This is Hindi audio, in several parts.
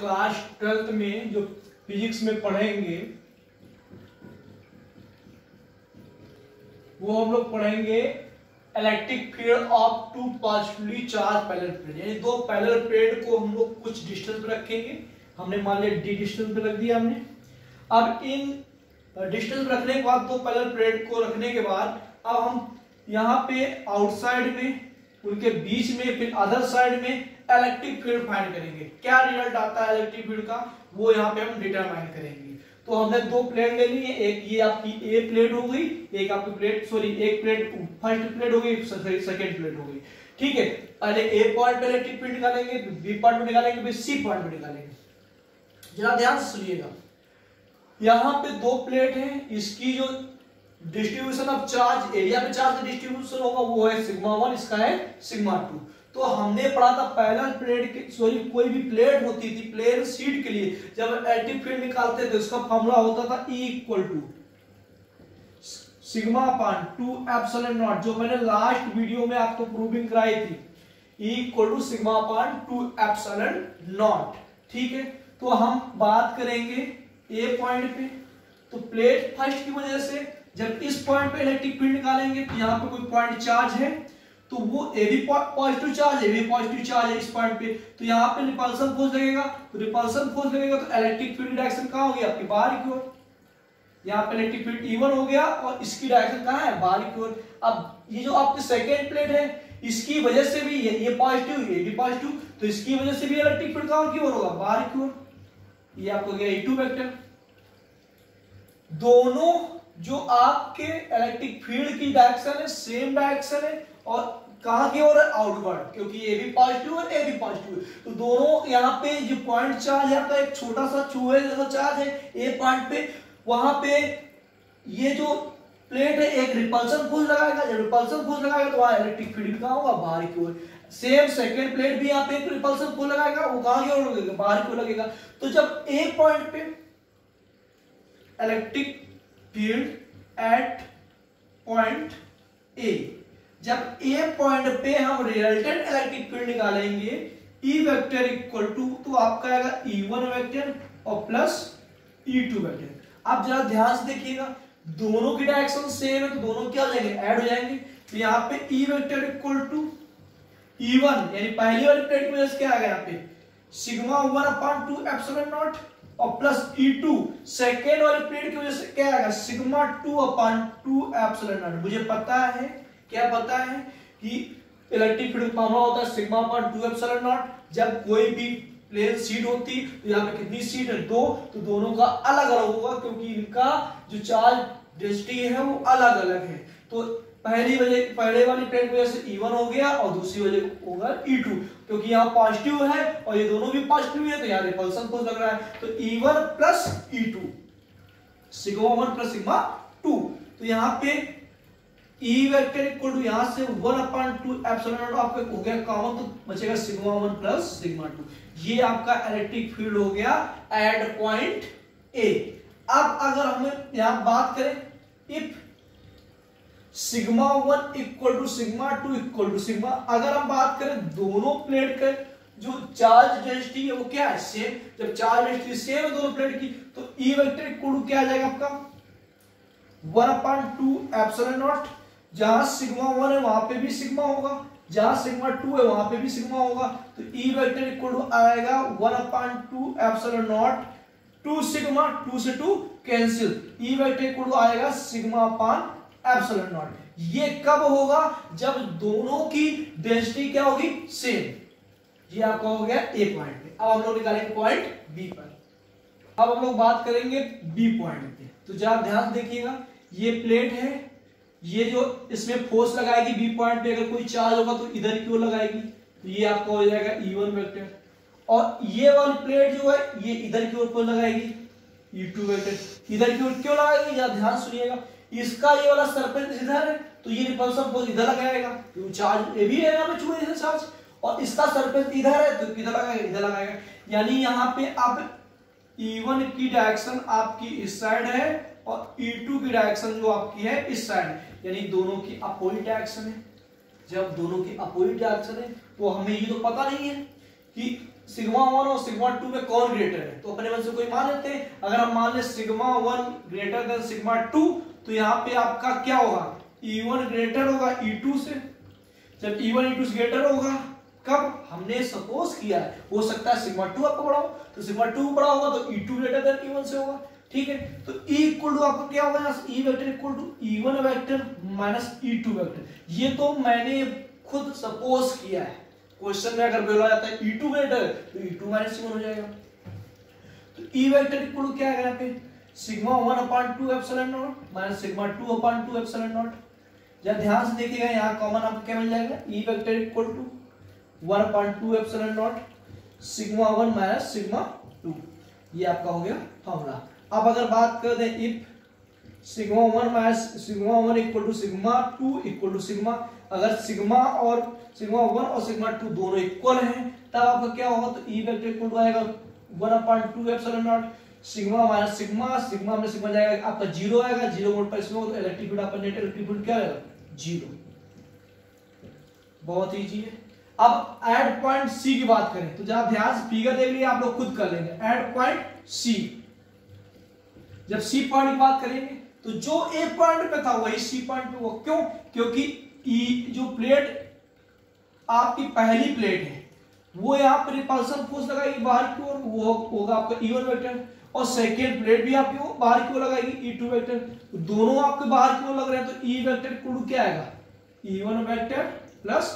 क्लास 12th में जो फिजिक्स में पढ़ेंगे वो हम लोग पढ़ेंगे electric field of two positively charge parallel plate, यानी दो पैरेलल प्लेट को हम लोग कुछ डिस्टेंस पे रखेंगे। हमने मान लिया डी डिस्टेंस पे रख दिया हमने। अब इन डिस्टेंस रखने के बाद, दो पैरेलल प्लेट को रखने के बाद, अब हम यहाँ पे आउटसाइड में उनके बीच में फिर अदर साइड में इलेक्ट्रिक फील्ड फाइंड करेंगे। क्या रिजल्ट आता है इलेक्ट्रिक फील्ड का वो यहाँ पे हम डिटरमाइन करेंगे। तो हमने दो प्लेट ले लिए, एक ये आपकी ए प्लेट हो गई, एक आपकी प्लेट एक प्लेट फर्स्ट प्लेट हो गई, सेकंड प्लेट हो गई। ठीक है, पहले ए पॉइंट पे इलेक्ट्रिक फील्ड निकालेंगे, बी पॉइंट पे निकालेंगे, फिर सी पॉइंट पे निकालेंगे। जरा ध्यान से सुनिएगा, यहाँ पे दो प्लेट है, इसकी जो डिस्ट्रीब्यूशन ऑफ चार्ज एरिया पे चार्ज डिस्ट्रीब्यूशन होगा वो है सिग्मा 1, इसका है सिग्मा 2। तो हमने पढ़ा था पैरेलल प्लेट के कोई भी प्लेट होती थी प्लेन शीट के लिए जब इलेक्ट्रिक फील्ड निकालते थे उसका फॉर्मूला होता था E equal to sigma upon 2 epsilon naught, जो मैंने लास्ट वीडियो में आपको प्रूविंग कराई थी, E equal to sigma upon 2 epsilon naught. ठीक है, तो हम बात करेंगे ए पॉइंट पे, तो प्लेट फर्स्ट की वजह से जब इस पॉइंट पे इलेक्ट्रिक फील्ड निकालेंगे तो यहाँ पे कोई पॉइंट चार्ज है तो वो ए भी पॉजिटिव चार्ज है, ए भी पॉजिटिव चार्ज है इस पॉइंट पे, तो यहाँ पे रिपल्सन फोर्स लगेगा, तो रिपल्सन फोर्स लगेगा तो इलेक्ट्रिक फील्ड डायरेक्शन कहाँ हो गया आपकी बाहर की ओर। यहाँ पे इलेक्ट्रिक फील्ड ई1 हो गया और इसकी डायरेक्शन कहाँ है, बाहर की ओर। अब ये जो आपकी सेकेंड प्लेट है इसकी वजह से भी ये पॉजिटिव ये भी पॉजिटिव, तो इसकी वजह से भी इलेक्ट्रिक फील्ड कहाँ की ओर होगा, बाहर की ओर। ये आपको गया ई2 वेक्टर। दोनों जो आपके इलेक्ट्रिक फील्ड की डायरेक्शन है सेम डायरेक्शन है और कहां की ओर है, आउटवर्ड, क्योंकि ये भी पॉजिटिव और ए भी पॉजिटिव, तो दोनों यहां पे जो पॉइंट चार्ज है आपका एक छोटा सा चूहे जैसा चार्ज है ए पॉइंट पे, वहां पे ये जो प्लेट है एक रिपल्सन फोर्स लगाएगा, जब रिपल्सन फोर्स लगाएगा तो वहां इलेक्ट्रिक फील्ड कहां होगा, बाहर की ओर। सेम सेकंड प्लेट भी यहां पे एक रिपल्सन फोर्स लगाएगा, वो कहां की ओर लगेगा, बाहर की ओर लगेगा। तो जब ए पॉइंट पे electric field at point A, जब ए पॉइंट पे हम रिजल्टेंट इलेक्ट्रिक फील्ड निकालेंगे ई वेक्टर इक्वल टू, तो आपका आएगा ई1 वेक्टर और प्लस ई2 वेक्टर। आप जरा ध्यान से देखिएगा, दोनों की डायरेक्शन सेम है तो दोनों क्या हो जाएंगे, ऐड हो जाएंगे। तो यहाँ पे E vector equal to E1, यानी पहली वाली प्लेट की वजह से क्या आएगा यहाँ पे सिग्मा 1 अपॉन 2 एप्सिलॉन नॉट और प्लस ई2, सेकेंड वाली प्लेट की वजह से क्या आएगा सिग्मा 2 अपॉन 2 एप्सिलॉन नॉट। मुझे पता है, क्या पता है कि इलेक्ट्रिक फील्ड फॉर्मूला होता है सिग्मा अपॉन 2 एप्सिलॉन नॉट। जब कोई भी प्लेन शीट होती तो यहाँ पे कितनी शीट है, दो, तो दोनों का अलग अलग होगा क्योंकि इनका जो चार्ज डेंसिटी है वो अलग अलग है। तो पहले वाली प्लेट की वजह से ई1 हो गया और दूसरी वजह होगा ई2, क्योंकि यहाँ पॉजिटिव है और ये दोनों भी पॉजिटिव है तो यहाँ रिपल्सन फोर्स लग रहा है। तो E1 plus E2 sigma 1 plus sigma 2, तो यहाँ पे ई वेक्टर इक्वल टू यहाँ से 1 अपॉन 2 एप्सिलॉन नॉट आपका हो गया कॉमन, तो बचेगा सिग्मा 1 प्लस सिग्मा 2। ये आपका इलेक्ट्रिक फील्ड हो गया एट पॉइंट ए। अब अगर हम यहाँ बात करें if sigma 1 equal to sigma 2 equal to sigma, अगर हम बात करें दोनों प्लेट के जो चार्ज डेंसिटी है वो क्या है, सेम। जब चार्ज डेंसिटी सेम है दोनों प्लेट की तो ई वेक्टर इक्वल टू क्या आ जाएगा आपका 1 अपॉन 2 एप्सिलॉन नॉट, जहां सिग्मा 1 है वहां पे भी सिग्मा होगा, जहां सिग्मा 2 है वहां पे भी सिग्मा होगा। तो ई वेक्टर इक्वल टू आएगा 1 अपॉन 2 एप्सिलॉन नॉट, 2 सिग्मा 2 से 2 cancel, E vector equal to आएगा सिग्मा अपॉन एप्सिलॉन नॉट। ये कब होगा, जब दोनों की डेंसिटी क्या होगी, सेम। ये आपका हो गया ए पॉइंट पे। अब हम लोग निकालेंगे पॉइंट बी पर। अब हम लोग बात करेंगे बी पॉइंट पे, तो जरा ध्यान देखिएगा, ये प्लेट है, ये जो इसमें फोर्स लगाएगी बी पॉइंट पे, अगर कोई चार्ज होगा तो इधर की ओर लगाएगी, तो ये आपका हो जाएगा ई1 वेक्टर, और ये वाली प्लेट जो है ये इधर की ओर लगाएगी ई2 वेक्टर। इधर की ओर क्यों लगाएगी, जरा ध्यान सुनिएगा, इसका ये वाला सरफेस इधर है तो ये रिपल्सन फोर्स इधर लगाएगा, तो चार्ज ए भी है यहाँ पे चूहे जैसा चार्ज, और इसका सरफेस इधर है तो इधर लगाएगा, इधर लगाएगा। यानी यहाँ पे आप ई1 की डायरेक्शन आपकी इस साइड है और ई2 की डायरेक्शन जो आपकी है इस साइड, यानी दोनों की अपोजिट डायरेक्शन है। जब दोनों की अपोजिट डायरेक्शन है तो हमें ये तो पता नहीं है कि सिग्मा वन और सिग्मा टू में कौन ग्रेटर है, तो अपने मन से कोई मान लेते हैं। अगर हम मान लें sigma one greater than sigma two, तो यहाँ पे आपका क्या होगा, E1 ग्रेटर होगा E2 से। जब E1 E2 से ग्रेटर होगा कब, हमने सपोज किया है, हो सकता है सिग्मा टू आपको बड़ा हो, तो सिग्मा टू बड़ा होगा तो E2 ग्रेटर देन E1 से होगा, ठीक है। तो E इक्वल टू आपको क्या होगा, E vector equal to E1 vector minus E2 vector. ये तो मैंने खुद सपोज किया है, क्वेश्चन में अगर बोला जाता है E2 ग्रेटर तो E2 माइनस E1 हो जाएगा। तो E वेक्टर इक्वल टू क्या है यहाँ पे, sigma 1 upon 2 epsilon naught minus sigma 2 upon 2 epsilon naught. जब ध्यान से देखिएगा यहाँ कॉमन आपको क्या मिल जाएगा, E vector equal to 1 upon 2 epsilon naught sigma 1 minus sigma 2, ये आपका हो गया फॉर्मूला। अब अगर बात कर दें if sigma 1 minus sigma 1 equal to sigma 2 equal to sigma, अगर सिग्मा 1 और सिग्मा 2 दोनों इक्वल हैं तब आपका क्या होगा, तो ई वेक्टर इक्वल आएगा 1/2 epsilon naught sigma minus sigma, sigma में सिग्मा जाएगा आपका जीरो आएगा, जीरो मोड पर इसमें इलेक्ट्रिक फील्ड आपका नेट इलेक्ट्रिक फील्ड क्या आएगा, जीरो। बहुत इजी है। अब एड पॉइंट सी की बात करें तो जब ध्यान से फिगर देख लीजिए, आप लोग खुद कर लेंगे। एड पॉइंट सी, जब सी पॉइंट की बात करेंगे तो जो ए पॉइंट पे था वही सी पॉइंट पे हुआ, क्यों, क्योंकि जो प्लेट आपकी पहली प्लेट है वो यहाँ पर रिपल्सन फोर्स लगाएगी बाहर की ओर, वो होगा आपका E1 वेक्टर, और सेकेंड प्लेट भी आपकी वो बाहर की ओर लगाएगी E2 वेक्टर, तो दोनों आपके बाहर की ओर लग रहे हैं, तो E वेक्टर कुल क्या आएगा, E1 vector plus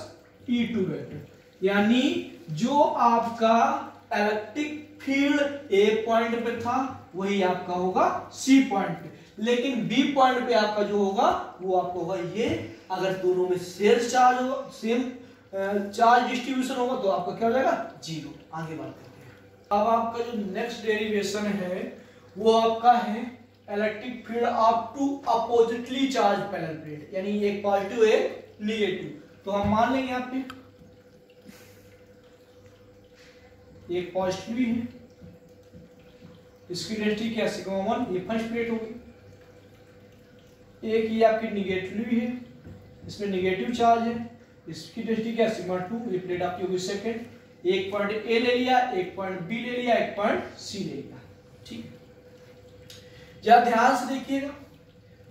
E2 vector. यानी जो आपका इलेक्ट्रिक फील्ड A पॉइंट पे था वही आपका होगा C पॉइंट पे, लेकिन बी पॉइंट पे आपका जो होगा वो आपको होगा ये। अगर दोनों में सेम चार्ज डिस्ट्रीब्यूशन होगा तो आपका क्या हो जाएगा, जीरो। आगे बात करते हैं। अब आपका जो नेक्स्ट डेरिवेशन है वो आपका है electric field up to oppositely charge parallel plate, यानी एक पॉजिटिव एक निगेटिव। तो हम मान लेंगे यहाँ पे एक पॉजिटिव भी है, इसकी डेंसिटी क्या सिग्मा 1, ये फर्स्ट प्लेट होगी। एक ये आपकी निगेटिव है, इसमें निगेटिव चार्ज है, इसकी डेंसिटी क्या सिग्मा 2, ये प्लेट आपकी होगी सेकंड। एक पॉइंट ए ले लिया, एक पॉइंट बी ले लिया, एक पॉइंट सी ले लिया, ठीक है। जब ध्यान से देखिएगा,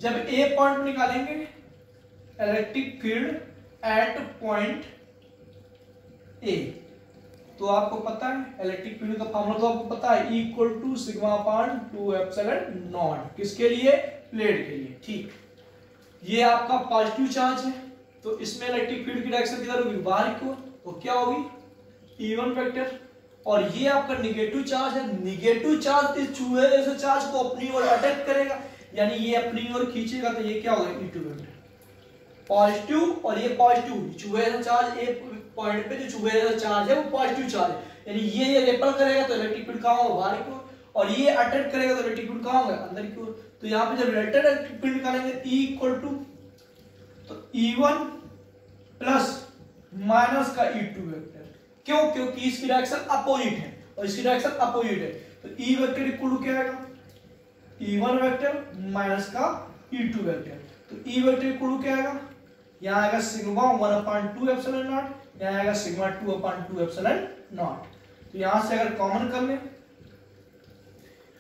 जब ए पॉइंट निकालेंगे electric field at point A, तो आपको पता है इलेक्ट्रिक फील्ड का फॉर्मूला तो आपको पता है, equal to sigma upon 2 epsilon naught, किसके लिए, प्लेट के लिए, ठीक। ये आपका पॉजिटिव चार्ज है तो इसमें इलेक्ट्रिक फील्ड की डायरेक्शन किधर होगी, बाहर की ओर, तो क्या होगी E1 वेक्टर। और ये आपका नेगेटिव चार्ज है, नेगेटिव चार्ज इस चूहे जैसे चार्ज को अपनी ओर अट्रैक्ट करेगा, यानी ये अपनी ओर खींचेगा, तो ये क्या होगा E2 वेक्टर। पॉजिटिव और ये पॉजिटिव चूहे जैसा चार्ज, एक पॉइंट पे जो चूहे जैसा चार्ज है वो पॉजिटिव चार्ज है, यानी ये रेपल करेगा तो इलेक्ट्रिक फील्ड कहाँ होगा, बाहर की ओर, और ये अट्रैक्ट करेगा तो इलेक्ट्रिक फील्ड कहाँ होगा, अंदर की ओर। तो यहाँ पे जब रिलेटेड इलेक्ट्रिक फील्ड निकालेंगे E इक्वल टू तो E1 प्लस माइनस का E2 वेक्टर, क्यों, क्योंकि इसकी डायरेक्शन अपोजिट है और इसकी डायरेक्शन अपोजिट है, तो E वेक्टर इक्वल टू क्या आएगा, E1 वेक्टर माइनस का E2 वेक्टर। तो E वेक्टर इक्वल टू क्या आएगा, यहाँ आएगा सिग्मा 1/2 एप्सिलॉन नॉट, यहाँ आएगा सिग्मा 2/2 एप्सिलॉन नॉट। तो यहाँ से अगर कॉमन कर लें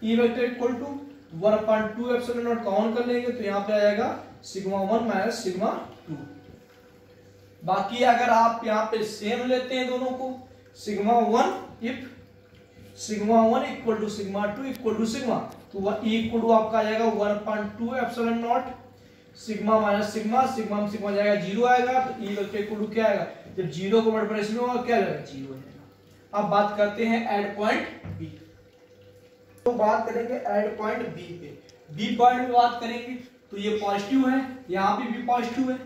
E vector equal to 1/2 epsilon naught common कर लेंगे तो यहाँ पे आ जाएगा सिग्मा 1 माइनस सिग्मा 2। बाकी अगर आप यहाँ पे सेम लेते हैं दोनों को, sigma 1 if sigma 1 equal to sigma 2 equal to sigma, तो वह E इक्वल टू आपका आ जाएगा 1/2 epsilon naught sigma minus sigma, sigma में सिग्मा जाएगा जीरो आएगा, तो ई वेक्टर इक्वल टू क्या आएगा, जब जीरो को मल्टीप्लाई होगा क्या आएगा, जीरो आएगा। अब बात करते हैं एड पॉइंट बी, तो बात करेंगे एड पॉइंट बी पे। बी पॉइंट पे बात करेंगे तो ये पॉजिटिव है, यहाँ पे भी पॉजिटिव है,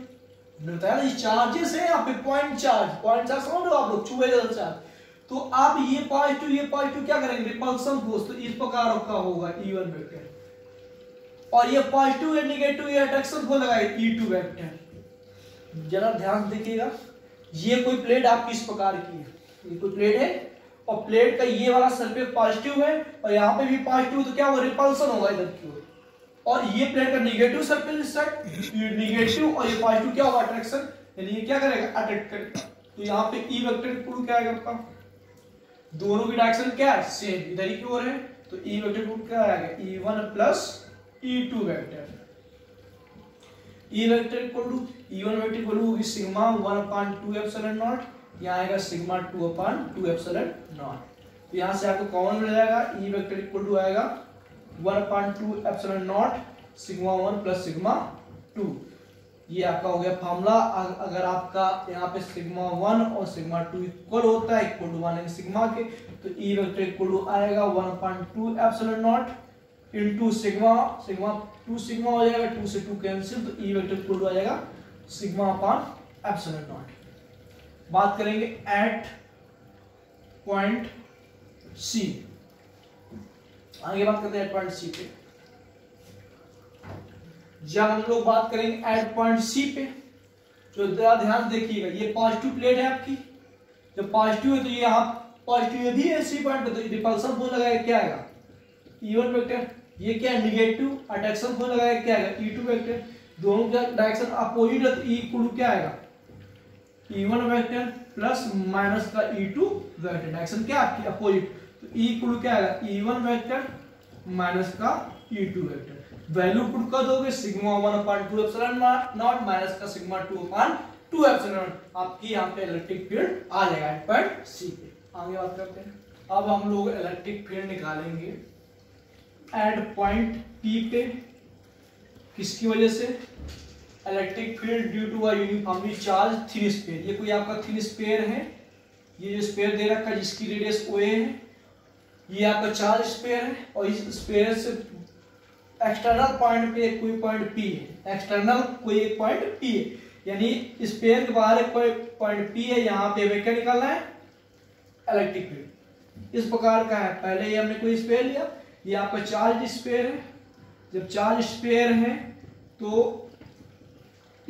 बताया ये चार्जेस है यहाँ पे, पॉइंट चार्ज, पॉइंट चार्ज समझ लो आप लोग, चूहे जैसा चार्ज। तो आप ये पॉजिटिव क्या करेंगे, रिपल्सन फोर्स, तो इस प्रकार का होगा E1 वेक्टर, और ये पॉजिटिव या नेगेटिव या अट्रैक्शन को लगाएगा E2 वेक्टर। जरा ध्यान देखिएगा, ये कोई प्लेट आपकी इस प्रकार की है, ये कोई प्लेट है और प्लेट का ये वाला सरफेस पॉजिटिव है और यहाँ पे भी पॉजिटिव, तो क्या वो रिपल्शन होगा इधर की ओर, और ये प्लेट का नेगेटिव सरफेस साइड नेगेटिव और ये पॉजिटिव क्या होगा, अट्रैक्शन, यानी ये क्या करेगा, अट्रैक्ट करेगा। तो यहाँ पे E वेक्टर क्या आएगा आपका, दोनों की डायरेक्शन क्या है सेम, इधर ही की ओर है, तो ई वेक्टर टू क्या आएगा E one plus E two vector. E vector equal to E one vector equal to होगी sigma one upon two epsilon naught, यहाँ आएगा sigma two upon two epsilon naught. तो यहाँ से आपको कॉमन मिल जाएगा ई वेक्टर इक्वल टू आएगा one upon two epsilon naught sigma one plus sigma two. ये आपका हो गया फॉर्मूला। अगर आपका यहाँ पे सिग्मा वन और सिग्मा टू इक्वल होता है equal to one in sigma के, तो ई वेक्टर इक्वल टू आएगा one upon two epsilon naught into sigma, sigma two sigma हो जाएगा, टू से टू कैंसिल, तो ई वेक्टर इक्वल टू आ जाएगा सिग्मा अपॉन एप्सिलॉन नॉट। बात करेंगे एट पॉइंट सी, आगे बात करते हैं एट पॉइंट सी पे। जब हम लोग बात करेंगे एट पॉइंट सी पे, जो ध्यान देखिएगा ये पॉजिटिव प्लेट है आपकी, जब पॉजिटिव है तो ये यहाँ पॉजिटिव भी है सी पॉइंट पे, तो रिपल्सन फोर्स लगाएगा क्या आएगा ई वन वेक्टर, ये क्या है निगेटिव, अट्रैक्शन फोर्स लगाएगा क्या आएगा ई टू वेक्टर। दोनों का डायरेक्शन अपोजिट है तो ई इक्वल टू क्या आएगा E one vector plus minus का ई टू वेक्टर, डायरेक्शन क्या आपकी अपोजिट, तो ई इक्वल टू क्या आएगा ई वन वेक्टर माइनस का E two vector. Value put कर दोगे sigma one upon two epsilon naught minus का sigma two upon two epsilon naught, आपकी यहाँ पे इलेक्ट्रिक फील्ड आ जाएगा एट पॉइंट सी पे। आगे बात करते हैं, अब हम लोग इलेक्ट्रिक फील्ड निकालेंगे एट पॉइंट पी पे। किसकी वजह से electric field due to a uniformly charge thin sphere, ये कोई आपका थिन स्फीयर है, ये जो स्फीयर दे रखा है जिसकी रेडियस OA है, ये आपका चार्ज स्फीयर है, और इस स्फीयर से एक्सटर्नल पॉइंट पे कोई पॉइंट पी है, एक्सटर्नल कोई एक पॉइंट पी है, यानी स्फीयर के बाहर एक पॉइंट पी है, यहाँ पे हमें क्या निकालना है इलेक्ट्रिक फील्ड। इस प्रकार का है, पहले ये हमने कोई स्फीयर लिया, ये आपका चार्ज स्फीयर है, जब चार्ज स्फीयर है तो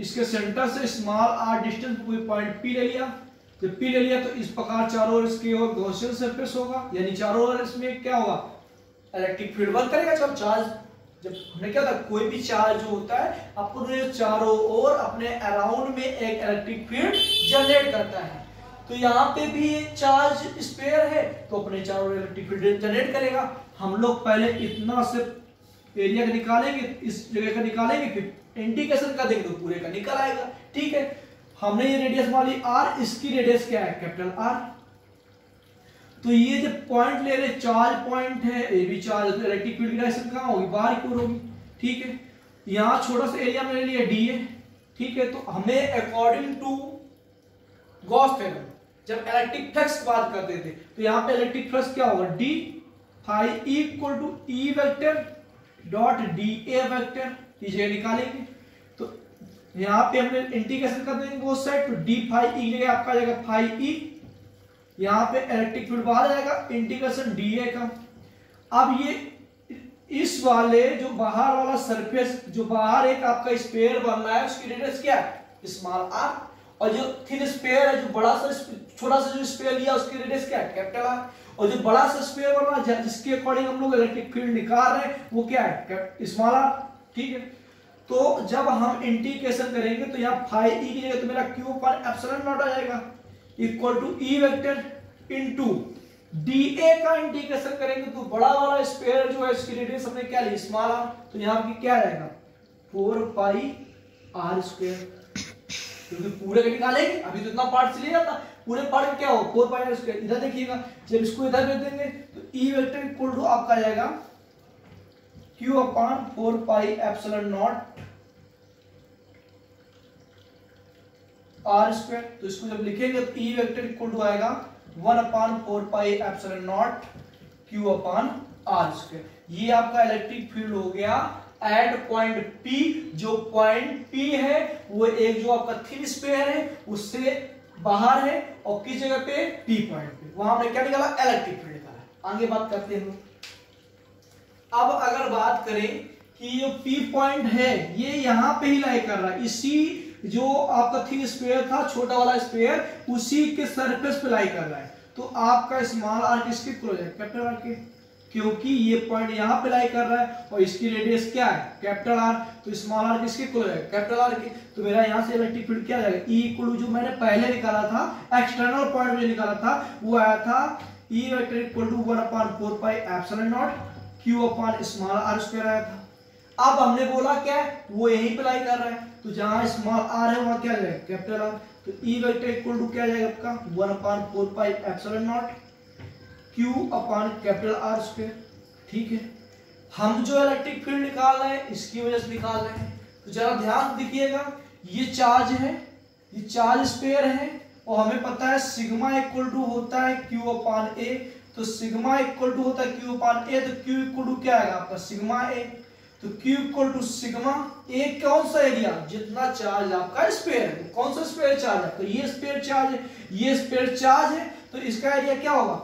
इसके सेंटर से स्मॉल r डिस्टेंस कोई पॉइंट पी ले लिया, जब पी ले लिया तो इस प्रकार चारों ओर इसके और गॉसियन सरफेस होगा, यानी चारों ओर इसमें क्या होगा इलेक्ट्रिक फील्ड वर्क करेगा। जब चार्ज हमने क्या था कोई भी चार्ज जो होता है आपको चारों ओर अपने अराउंड में एक इलेक्ट्रिक फील्ड जनरेट करता है, तो यहाँ पे भी चार्ज स्फीयर है तो अपने चारों ओर इलेक्ट्रिक फील्ड जनरेट करेगा। हम लोग पहले इतना से एरिया का निकालेंगे, इस जगह का निकालेंगे, फिर इंडिकेशन का देंगे तो पूरे का निकल आएगा। ठीक है, हमने ये रेडियस वाली आर, इसकी रेडियस क्या है कैपिटल आर, तो ये जो पॉइंट ले रहे चार्ज पॉइंट है, ये भी चार्ज, तो इलेक्ट्रिक फील्ड की डायरेक्शन कहाँ होगी बाहर की ओर होगी। ठीक है, यहाँ छोटा सा एरिया मैंने लिया डी ए। ठीक है, तो हमें अकॉर्डिंग टू गॉस थ्योरम जब इलेक्ट्रिक फ्लक्स की बात करते थे तो यहाँ पे इलेक्ट्रिक फ्लक्स क्या होगा d phi equal to E vector dot d A vector, ये निकालेंगे तो यहाँ पे हमने इंटीग्रेशन कर देंगे बोथ साइड, तो डी फाई ई जगह आपका आ जाएगा फाई ई, यहाँ पे इलेक्ट्रिक फील्ड बाहर जाएगा इंटीग्रेशन डीए का। अब ये इस वाले जो बाहर वाला सरफेस जो बाहर एक आपका स्फीयर बन रहा है उसकी रेडियस क्या है स्मॉल आर, और जो थिन स्फीयर है जो बड़ा सा छोटा सा जो स्फीयर लिया उसकी रेडियस क्या है कैपिटल आर, और जो बड़ा सा स्फीयर बन रहा है जिसके अकॉर्डिंग हम लोग इलेक्ट्रिक फील्ड निकाल रहे हैं वो क्या है स्मॉल आर। ठीक है, तो जब हम इंटीग्रेशन करेंगे तो यहाँ फाई ई की जगह तो मेरा क्यू पर एप्सिलॉन नॉट आ जाएगा equal to E vector into d A का इंटीग्रेशन करेंगे तो बड़ा वाला स्फीयर जो है इसकी रेडियस हमने क्या ली स्मॉल आर, तो यहाँ की क्या आएगा 4 पाई r स्क्वायर, क्योंकि पूरे का निकालेंगे, अभी तो इतना पार्ट से लिया था, पूरे पार्ट में क्या हो 4 पाई r स्क्वायर। इधर देखिएगा, जब इसको इधर भेज देंगे तो ई वेक्टर इक्वल टू आपका जाएगा Q upon 4 pi epsilon naught are square, तो इसको जब लिखेंगे तो ई वेक्टर इक्वल टू आएगा 1 upon 4 pi epsilon naught Q upon are square. ये आपका इलेक्ट्रिक फील्ड हो गया एट पॉइंट पी। जो पॉइंट पी है वो एक जो आपका थिन स्फीयर है उससे बाहर है, और किस जगह पे पी पॉइंट पे, वहां हमने क्या निकाला इलेक्ट्रिक फील्ड निकाला। आगे बात करते हैं, अब अगर बात करें कि जो पी पॉइंट है ये यहाँ पे ही लाई कर रहा है, इसी जो आपका थिन स्फीयर था छोटा वाला स्फीयर उसी के सरफेस पे लाई कर रहा है, तो आपका स्मॉल आर किसके इक्वल है कैपिटल आर के, क्योंकि ये पॉइंट यहाँ पे लाई कर रहा है और इसकी रेडियस क्या है कैपिटल आर, तो स्मॉल आर किसके इक्वल है कैपिटल आर के। तो मेरा यहाँ से इलेक्ट्रिक फील्ड क्या आ जाएगा ई इक्वल जो मैंने पहले निकाला था एक्सटर्नल पॉइंट में निकाला था वो आया था E vector equal to 1/4 pi epsilon naught Q/r² आया था। अब हमने बोला क्या है, वो यहीं पे लाई कर रहा है, तो जहां स्मॉल r है वहां क्या है कैपिटल R। तो E वेक्टर इक्वल टू क्या आ जाएगा आपका 1/4 पाई एप्सिलॉन नॉट Q/R²। ठीक है, हम जो इलेक्ट्रिक फील्ड निकाल रहे हैं इसकी वजह से निकाल रहे हैं, तो जरा ध्यान देखिएगा, ये चार्ज है, ये चार्ज स्पेयर है, और हमें पता है सिग्मा इक्वल टू होता है Q/A, तो सिग्मा इक्वल टू होता है Q/A, तो Q इक्वल टू क्या आएगा आपका सिग्मा A, तो Q equal to sigma A। कौन सा एरिया, जितना चार्ज आपका स्पेयर है, कौन सा स्पेयर चार्ज है, तो ये स्पेयर चार्ज है, ये स्पेयर चार्ज है, तो इसका एरिया क्या होगा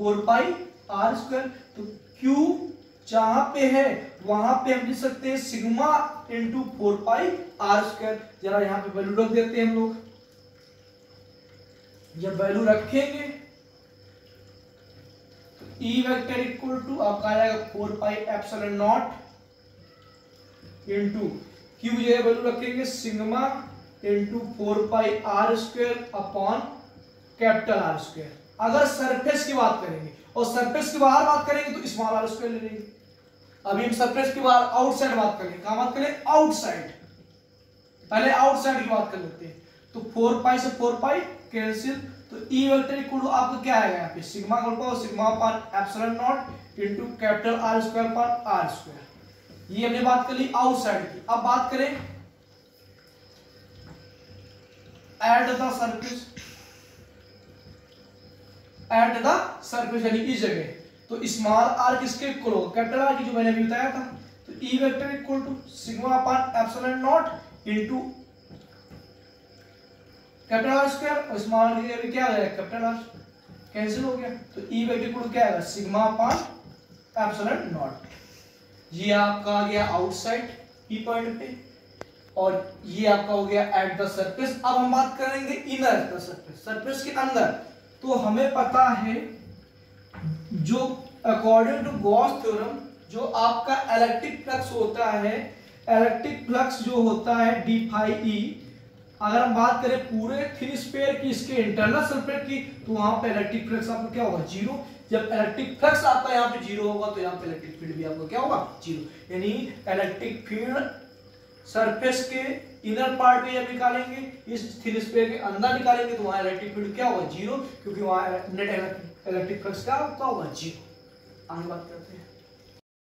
4 पाई r²। तो Q जहां पे है वहां पे हम लिख सकते हैं सिग्मा इंटू 4 पाई r²। जरा यहाँ पे वैल्यू रख देते हैं हम लोग, जब वैल्यू रखेंगे तो E वेक्टर इक्वल टू आपका आएगा 4 pi epsilon naught into Q, ये वैल्यू रखेंगे sigma into 4 pi r² upon capital R²। अगर सरफेस की बात करेंगे और सरफेस के बाहर बात करेंगे तो स्मॉल r² ले लेंगे। अभी हम सरफेस के बाहर आउटसाइड बात करेंगे, कहां बात करें आउटसाइड, पहले आउटसाइड की बात कर लेते हैं। तो 4 पाई से 4 पाई कैंसिल, तो E वेक्टर इक्वल टू आपका क्या आएगा यहां पे सिग्मा को सिग्मा पर epsilon naught into capital R² पर R²। ये हमने बात कर ली आउटसाइड की। अब बात करें at the surface, at the surface यानी इस जगह, तो स्मॉल r किसके इक्वल होगा कैपिटल R की, जो मैंने अभी बताया था। तो E vector equal to sigma upon epsilon naught into capital R² और स्मॉल r के क्या आएगा कैपिटल R, कैंसिल हो गया, तो E वेक्टर इक्वल क्या आएगा सिग्मा अपॉन एप्सिलॉन नॉट। ये आपका आ गया आउटसाइड P पॉइंट पे, और ये आपका हो गया एट द सरफेस। अब हम बात करेंगे इनर द सरफेस, सरफेस के अंदर। तो हमें पता है जो अकॉर्डिंग टू गॉस थ्योरम जो आपका इलेक्ट्रिक फ्लक्स होता है, इलेक्ट्रिक फ्लक्स जो होता है d∅e, अगर हम बात करें पूरे थ्री स्पेयर की इसके इंटरनल सर्फेस की, तो वहां पे इलेक्ट्रिक फ्लक्स आपका क्या होगा जीरो। जब इलेक्ट्रिक फ्लक्स आपका यहाँ पे जीरो होगा तो यहाँ पे इलेक्ट्रिक फील्ड भी आपका क्या होगा जीरो, यानी इलेक्ट्रिक फील्ड सरफेस के इनर पार्ट में जब निकालेंगे, इस थ्री स्पेयर के अंदर निकालेंगे तो वहां इलेक्ट्रिक फील्ड क्या होगा जीरो, क्योंकि वहां नेट इलेक्ट्रिक फ्लक्स का होगा जीरो। आगे बात करते हैं